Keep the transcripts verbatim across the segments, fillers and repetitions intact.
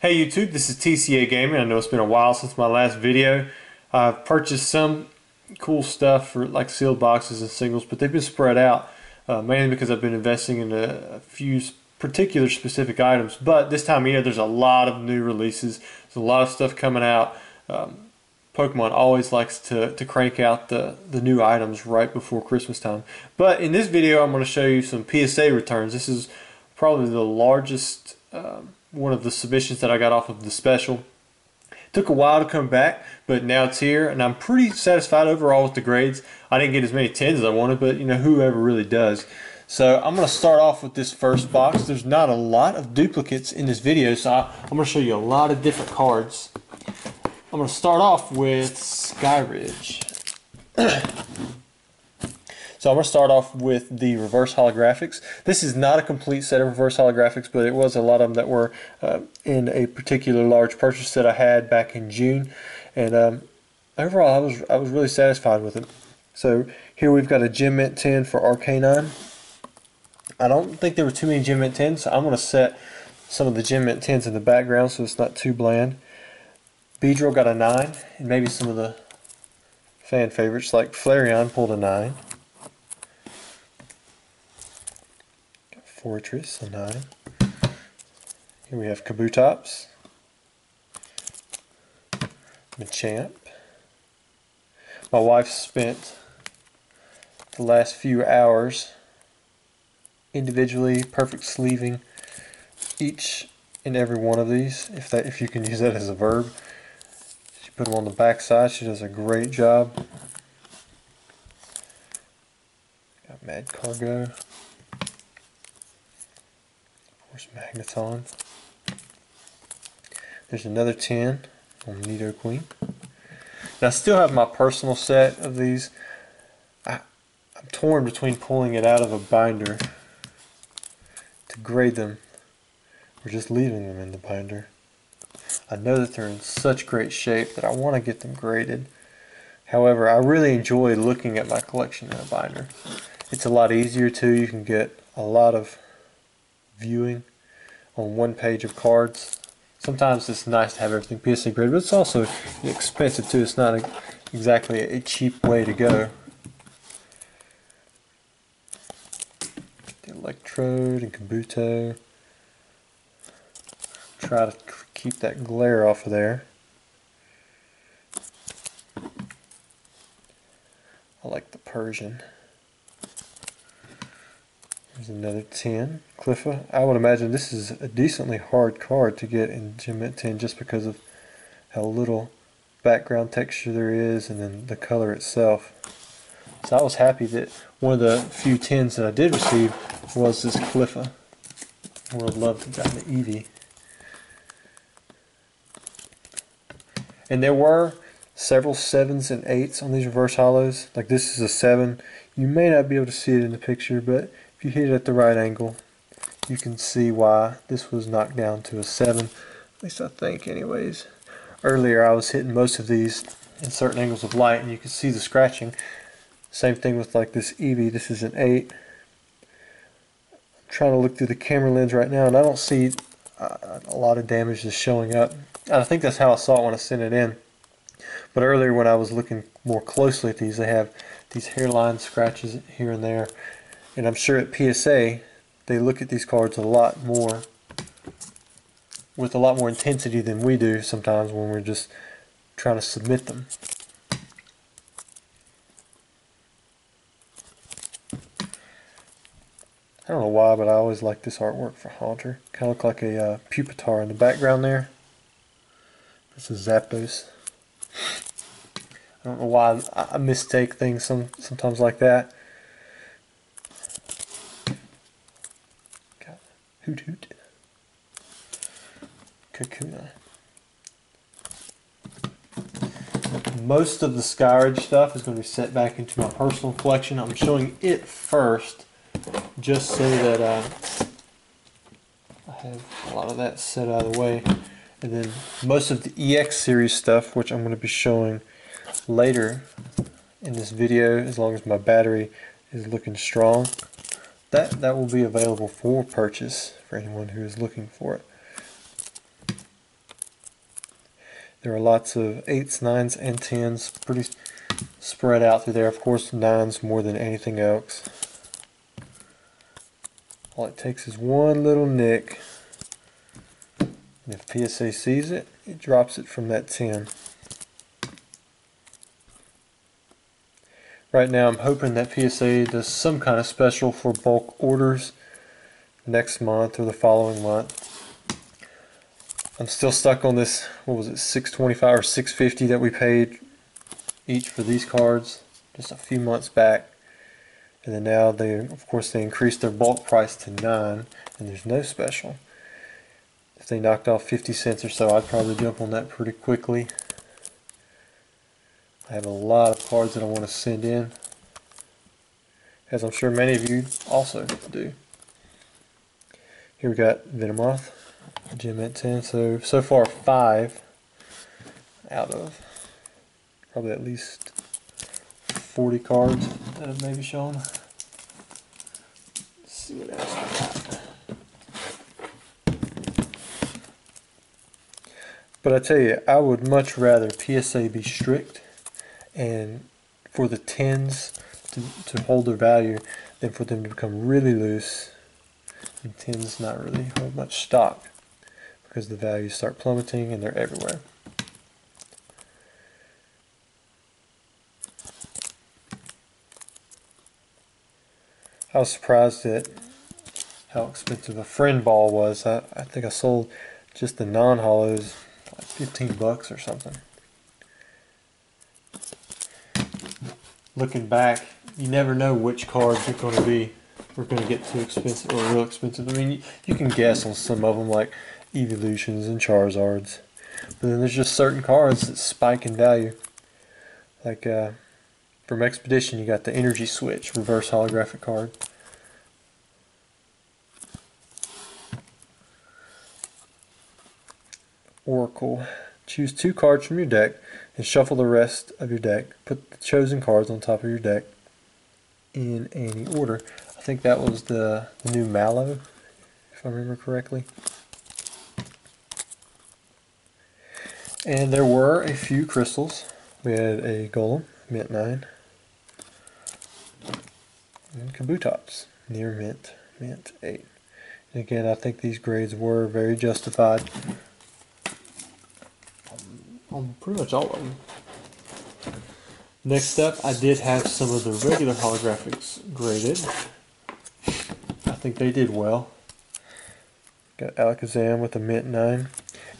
Hey YouTube, this is T C A Gaming. I know it's been a while since my last video. I've purchased some cool stuff for like sealed boxes and singles, but they've been spread out uh, mainly because I've been investing in a, a few particular specific items. But this time of year there's a lot of new releases. There's a lot of stuff coming out. Um, Pokemon always likes to, to crank out the, the new items right before Christmas time. But in this video I'm going to show you some P S A returns. This is probably the largest um, one of the submissions that I got off of the special. Took a while to come back, but now it's here, and I'm pretty satisfied overall with the grades. I didn't get as many tens as I wanted, but you know, whoever really does. So I'm going to start off with this first box. There's not a lot of duplicates in this video, so I, I'm going to show you a lot of different cards. I'm going to start off with Skyridge. So I'm going to start off with the reverse holographics. This is not a complete set of reverse holographics, but it was a lot of them that were uh, in a particular large purchase that I had back in June. And um, overall, I was I was really satisfied with it. So here we've got a Gem Mint ten for Arcanine. I don't think there were too many Gem Mint tens, so I'm going to set some of the Gem Mint tens in the background so it's not too bland. Beedrill got a nine, and maybe some of the fan favorites like Flareon pulled a nine. Fortress, a nine. Here we have Kabutops, Machamp. My wife spent the last few hours individually perfect sleeving each and every one of these, if that if you can use that as a verb. She put them on the back side. She does a great job. Got Mad Cargo. There's Magneton. There's another ten on Nidoqueen. And I still have my personal set of these. I, I'm torn between pulling it out of a binder to grade them or just leaving them in the binder. I know that they're in such great shape that I want to get them graded. However, I really enjoy looking at my collection in a binder. It's a lot easier too. You can get a lot of viewing on one page of cards. Sometimes it's nice to have everything P S A graded, but it's also expensive too. It's not a, exactly a cheap way to go. The Electrode and Kabuto. Try to keep that glare off of there. I like the Persian. There's another ten, Cliffa. I would imagine this is a decently hard card to get in Gem Mint ten just because of how little background texture there is and then the color itself. So I was happy that one of the few tens that I did receive was this Cliffa. I would love to get the Eevee. And there were several sevens and eights on these reverse holos. Like this is a seven. You may not be able to see it in the picture, but if you hit it at the right angle, you can see why this was knocked down to a seven, at least I think anyways. Earlier I was hitting most of these in certain angles of light and you can see the scratching. Same thing with like this Eevee, this is an eight. I'm trying to look through the camera lens right now and I don't see uh, a lot of damage that's showing up. And I think that's how I saw it when I sent it in. But earlier when I was looking more closely at these, they have these hairline scratches here and there. And I'm sure at P S A, they look at these cards a lot more, with a lot more intensity than we do sometimes when we're just trying to submit them. I don't know why, but I always like this artwork for Haunter. Kind of look like a uh, Pupitar in the background there. This is Zapdos. I don't know why I mistake things some, sometimes like that. Hoot Hoot, Kakuna. Most of the Skyridge stuff is going to be set back into my personal collection. I'm showing it first just so that uh, I have a lot of that set out of the way. And then most of the E X series stuff, which I'm going to be showing later in this video, as long as my battery is looking strong. That, that will be available for purchase for anyone who is looking for it. There are lots of eights, nines, and tens pretty spread out through there. Of course, nines more than anything else. All it takes is one little nick. And if P S A sees it, it drops it from that ten. Right now, I'm hoping that P S A does some kind of special for bulk orders next month or the following month. I'm still stuck on this, what was it, six twenty-five or six fifty that we paid each for these cards just a few months back. And then now they, of course, they increased their bulk price to nine, and there's no special. If they knocked off fifty cents or so, I'd probably jump on that pretty quickly. I have a lot of cards that I want to send in, as I'm sure many of you also do. Here we got Venomoth, Gem at ten, so, so far five out of probably at least forty cards that have maybe shown. Let's see what else I got. But I tell you, I would much rather P S A be strict and for the tens to, to hold their value than for them to become really loose and tens not really hold much stock, because the values start plummeting and they're everywhere. I was surprised at how expensive a friend ball was. I, I think I sold just the non-hollows like fifteen bucks or something. Looking back, you never know which cards are going to be we're going to get too expensive or real expensive. I mean, you, you can guess on some of them, like Eeveelutions and Charizards, but then there's just certain cards that spike in value. Like uh, from Expedition, you got the Energy Switch reverse holographic card. Oracle. Choose two cards from your deck and shuffle the rest of your deck. Put the chosen cards on top of your deck in any order. I think that was the, the new Mallow, if I remember correctly. And there were a few crystals. We had a Golem, mint nine, and Kabutops, near mint, mint eight. And again, I think these grades were very justified on pretty much all of them. Next up, I did have some of the regular holographics graded. I think they did well. Got Alakazam with a mint nine.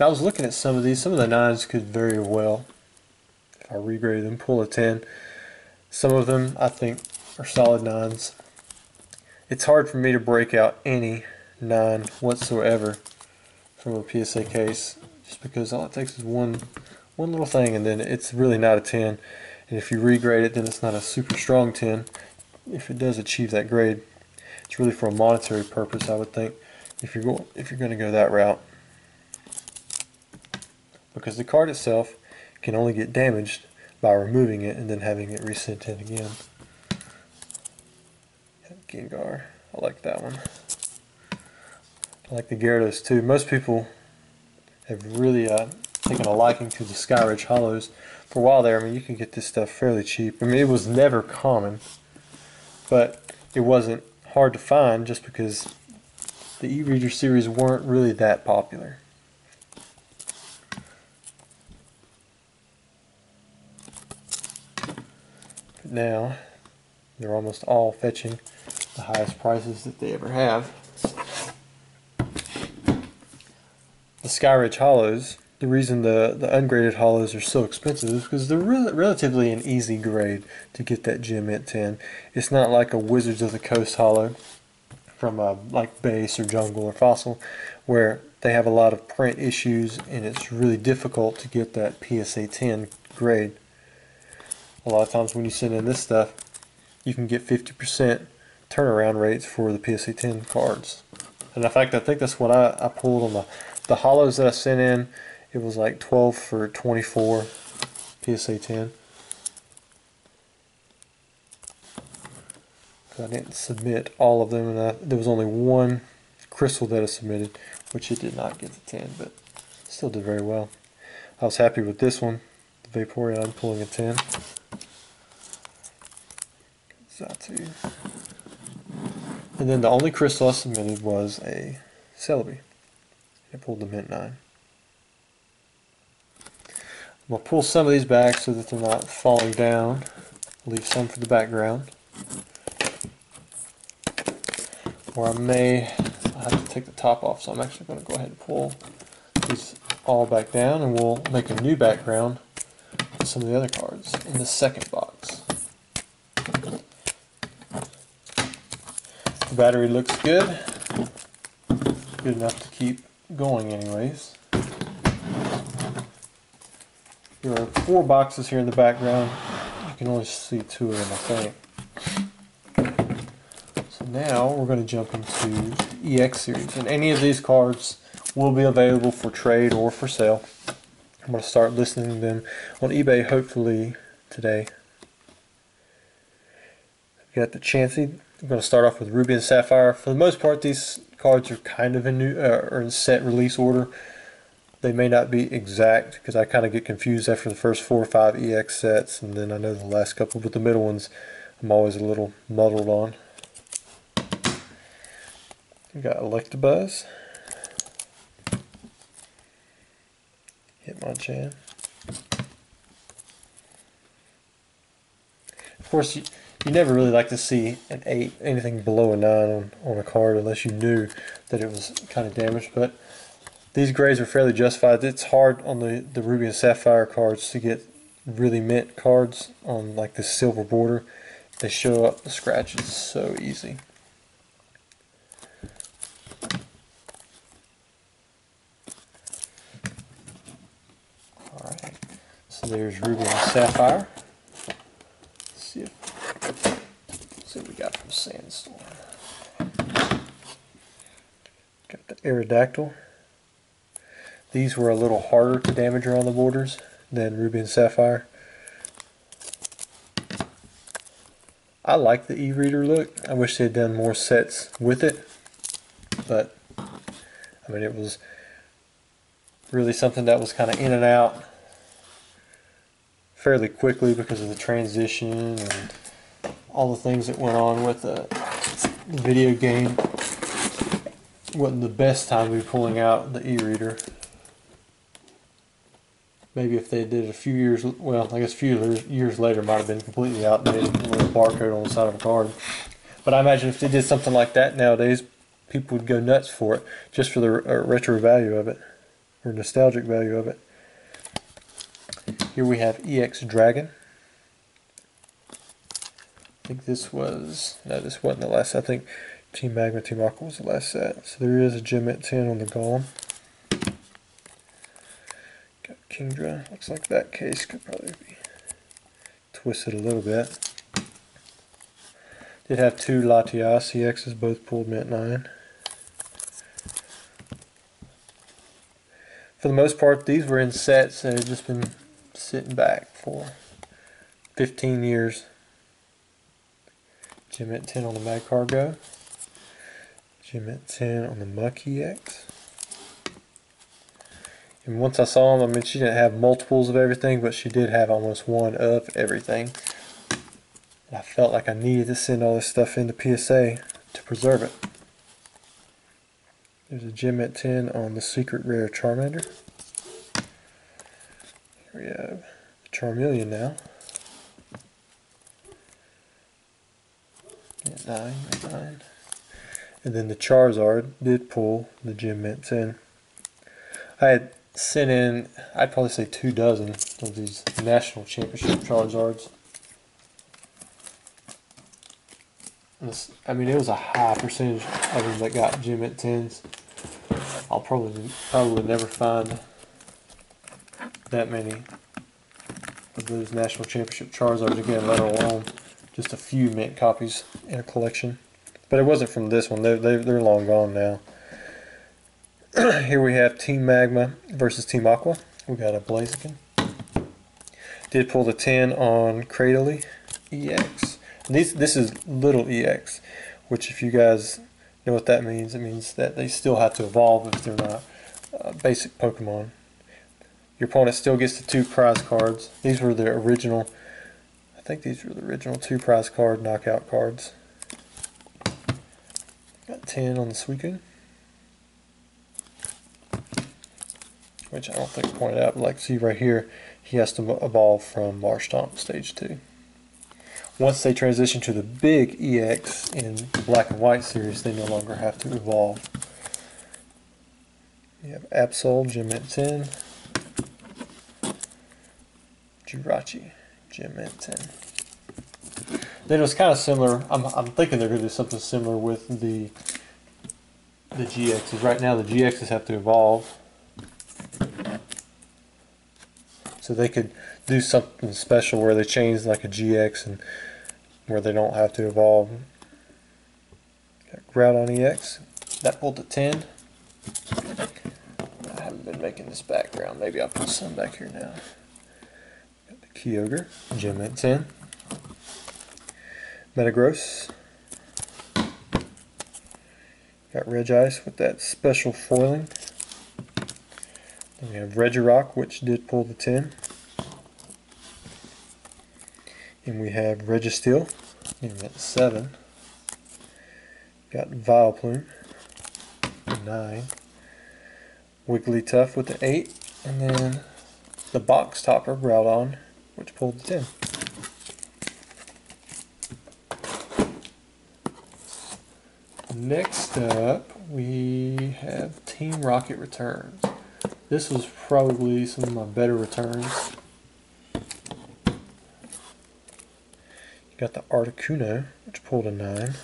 Now, I was looking at some of these. Some of the nines could very well, if I regrade them, pull a ten. Some of them, I think, are solid nines. It's hard for me to break out any nine whatsoever from a P S A case, just because all it takes is one, one little thing, and then it's really not a ten. And if you regrade it, then it's not a super strong ten. If it does achieve that grade, it's really for a monetary purpose, I would think, if you're going, if you're going to go that route. Because the card itself can only get damaged by removing it and then having it resent in again. Gengar, I like that one. I like the Gyarados too. Most people have really uh, taken a liking to the Skyridge Hollows. For a while there, I mean, you can get this stuff fairly cheap. I mean, it was never common, but it wasn't hard to find just because the E-Reader series weren't really that popular. Now they're almost all fetching the highest prices that they ever have. The Skyridge Hollows, the reason the, the ungraded hollows are so expensive is because they're re relatively an easy grade to get that gem at ten. It's not like a Wizards of the Coast hollow from a, like Base or Jungle or Fossil, where they have a lot of print issues and it's really difficult to get that P S A ten grade. A lot of times when you send in this stuff, you can get fifty percent turnaround rates for the P S A ten cards. And in fact, I think that's what I, I pulled on the, the hollows that I sent in. It was like twelve for twenty-four P S A ten. So I didn't submit all of them, and I, there was only one crystal that I submitted, which it did not get to ten, but still did very well. I was happy with this one. The Vaporeon pulling a ten. Zatu. And then the only crystal I submitted was a Celebi. I pulled the mint nine. I'm going to pull some of these back so that they're not falling down. Leave some for the background. Or I may I have to take the top off, so I'm actually going to go ahead and pull these all back down, and we'll make a new background with some of the other cards in the second box. The battery looks good. Good enough to keep going anyways. There are four boxes here in the background. You can only see two of them, I think. So now we're going to jump into the E X series, and any of these cards will be available for trade or for sale. I'm going to start listing them on eBay hopefully today. We've got the Chansey. I'm going to start off with Ruby and Sapphire. For the most part, these cards are kind of in new uh, or in set release order. They may not be exact because I kind of get confused after the first four or five E X sets, and then I know the last couple, but the middle ones I'm always a little muddled on. We got Electabuzz, Hitmonchan. Of course, you, you never really like to see an eight, anything below a nine on, on a card unless you knew that it was kind of damaged, but these grades are fairly justified. It's hard on the, the Ruby and Sapphire cards to get really mint cards on like this silver border. They show up the scratches so easy. Alright, so there's Ruby and Sapphire. Let's see, if, let's see what we got from Sandstorm. Got the Aerodactyl. These were a little harder to damage around the borders than Ruby and Sapphire. I like the E-Reader look. I wish they had done more sets with it, but I mean, it was really something that was kind of in and out fairly quickly because of the transition and all the things that went on with the video game. Wasn't the best time to be pulling out the E-Reader. Maybe if they did it a few years, well, I guess a few years later, might have been completely outdated with a barcode on the side of a card. But I imagine if they did something like that nowadays, people would go nuts for it, just for the retro value of it, or nostalgic value of it. Here we have E X Dragon. I think this was, no, this wasn't the last, I think Team Magma, Team Aqua was the last set. So there is a gem at ten on the Golem. Kingdra, looks like that case could probably be twisted a little bit. Did have two Latias E X's, both pulled mint nine. For the most part, these were in sets that had just been sitting back for fifteen years. Gem at ten on the Magcargo. Gem at ten on the Muck E X. And once I saw them, I mean, she didn't have multiples of everything, but she did have almost one of everything. And I felt like I needed to send all this stuff into P S A to preserve it. There's a gem at ten on the Secret Rare Charmander. Here we have the Charmeleon now. At nine, at nine. And then the Charizard did pull the gem at ten. I had sent in, I'd probably say two dozen of these national championship Charizards. This, I mean, it was a high percentage of them that got gem at tens. I'll probably probably never find that many of those national championship Charizards again, let alone just a few mint copies in a collection. But it wasn't from this one. They're, they're, they're long gone now. Here we have Team Magma versus Team Aqua. We got a Blaziken. Did pull the ten on Cradily E X. And these, this is little E X, which if you guys know what that means, it means that they still have to evolve if they're not uh, basic Pokemon. Your opponent still gets the two prize cards. These were the original, I think these were the original two prize card knockout cards. Got ten on the Suicune, which I don't think pointed out, but like see right here, he has to evolve from Marshtomp stage two. Once they transition to the big E X in the Black and White series, they no longer have to evolve. You have Absol, gem at ten. Jirachi, gem at ten. Then it was kind of similar. I'm, I'm thinking they're going to do something similar with the, the G Xs. Right now the G Xs have to evolve. So they could do something special where they change like a G X and where they don't have to evolve. Got Groudon E X. That pulled to ten. I haven't been making this background. Maybe I'll put some back here now. Got the Kyogre. Gem at ten. Metagross. Got Regice with that special foiling. Then we have Regirock, which did pull the ten. And we have Registeel, and that's seven. Got Vileplume, nine. Wigglytuff with the eight. And then the box topper, Groudon, which pulled the ten. Next up, we have Team Rocket Returns. This was probably some of my better returns. You got the Articuno, which pulled a nine.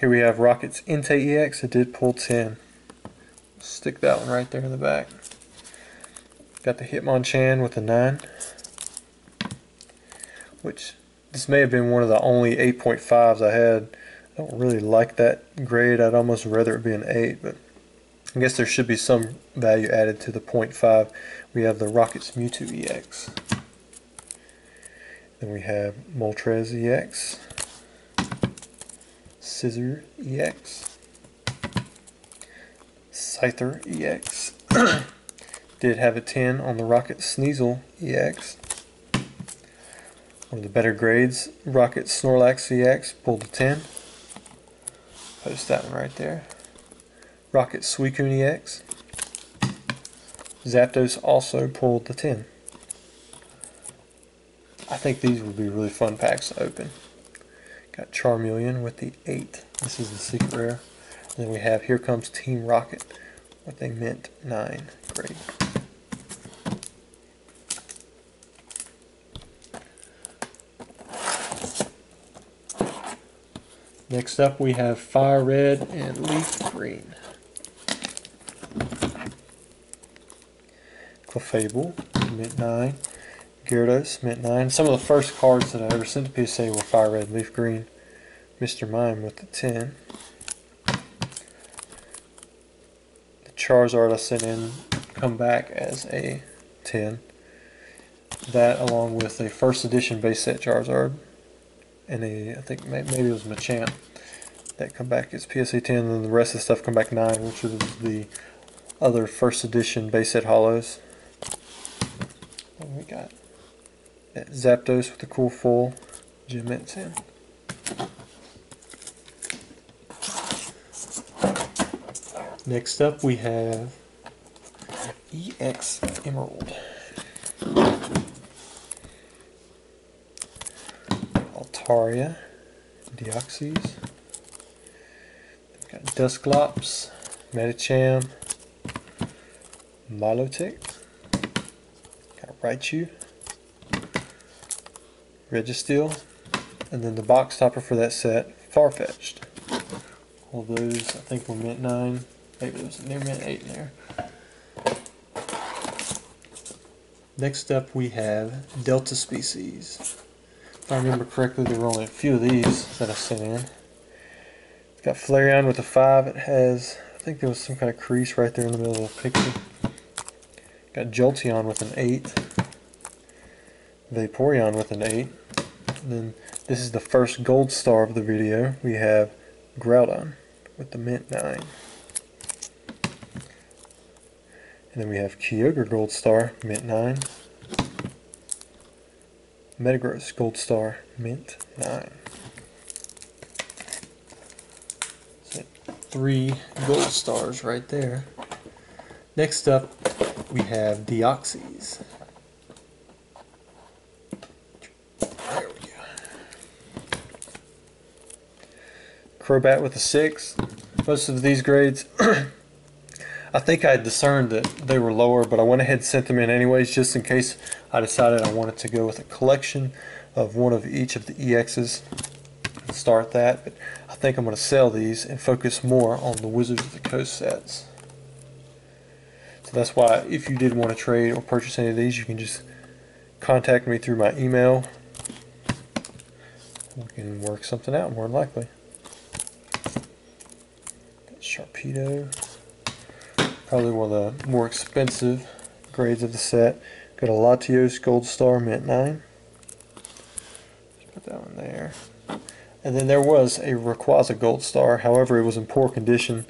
Here we have Rocket's Entei E X. It did pull ten. Stick that one right there in the back. Got the Hitmonchan with a nine. Which, this may have been one of the only eight point fives I had. I don't really like that grade. I'd almost rather it be an eight, but I guess there should be some value added to the point five. We have the Rocket's Mewtwo E X. Then we have Moltres E X. Scizor E X. Scyther E X. Did have a ten on the Rocket Sneasel E X. One of the better grades, Rocket Snorlax E X pulled a ten. Post that one right there. Rocket Suicune E X. Zapdos also pulled the ten. I think these would be really fun packs to open. Got Charmeleon with the eight. This is the secret rare. And then we have Here Comes Team Rocket with a mint nine grade. Next up we have Fire Red and Leaf Green. Clefable, mint nine. Gyarados, mint nine. Some of the first cards that I ever sent to P S A were Fire Red, Leaf Green. Mister Mime with the ten. The Charizard I sent in come back as a ten. That along with a first edition base set Charizard. And a, I think maybe it was Machamp that come back as P S A ten, and then the rest of the stuff come back nine, which was the other first edition base set hollows. We got that Zapdos with the cool full gem at ten. Next up we have E X Emerald. Altaria, Deoxys. We've got Dusclops, Metacham, Milotic. Got Raichu, Registeel, and then the box topper for that set, Farfetch'd. All those I think were mint nine. Maybe there was a near mint eight in there. Next up we have Delta Species. If I remember correctly, there were only a few of these that I sent in. It's got Flareon with a five. It has, I think there was some kind of crease right there in the middle of the picture. Got Jolteon with an eight. Vaporeon with an eight. And then this is the first gold star of the video. We have Groudon with the mint nine. And then we have Kyogre Gold Star, Mint nine. Metagross Gold Star, Mint nine. It's like three Gold Stars right there. Next up, we have Deoxys. There we go. Crobat with a six. Most of these grades, I think I had discerned that they were lower, but I went ahead and sent them in anyways, just in case I decided I wanted to go with a collection of one of each of the E Xs and start that. But I think I'm going to sell these and focus more on the Wizards of the Coast sets. So that's why if you did want to trade or purchase any of these, you can just contact me through my email. We can work something out more than likely. That's Sharpedo. Probably one of the more expensive grades of the set. Got a Latios Gold Star, Mint nine. Let's put that one there. And then there was a Rayquaza Gold Star. However, it was in poor condition,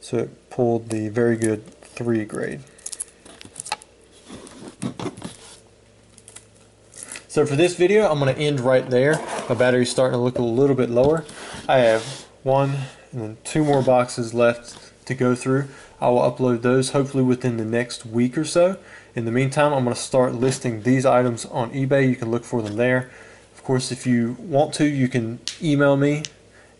so it pulled the very good three grade. So for this video, I'm going to end right there. My battery's starting to look a little bit lower. I have one and then two more boxes left to go through. I will upload those hopefully within the next week or so. In the meantime, I'm going to start listing these items on eBay. You can look for them there. Of course, if you want to, you can email me,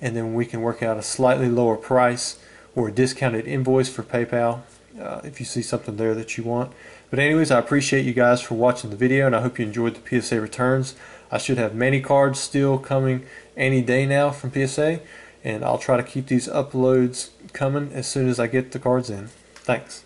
and then we can work out a slightly lower price or a discounted invoice for PayPal uh, if you see something there that you want. But anyways, I appreciate you guys for watching the video, and I hope you enjoyed the P S A returns. I should have many cards still coming any day now from P S A. And I'll try to keep these uploads coming as soon as I get the cards in. Thanks.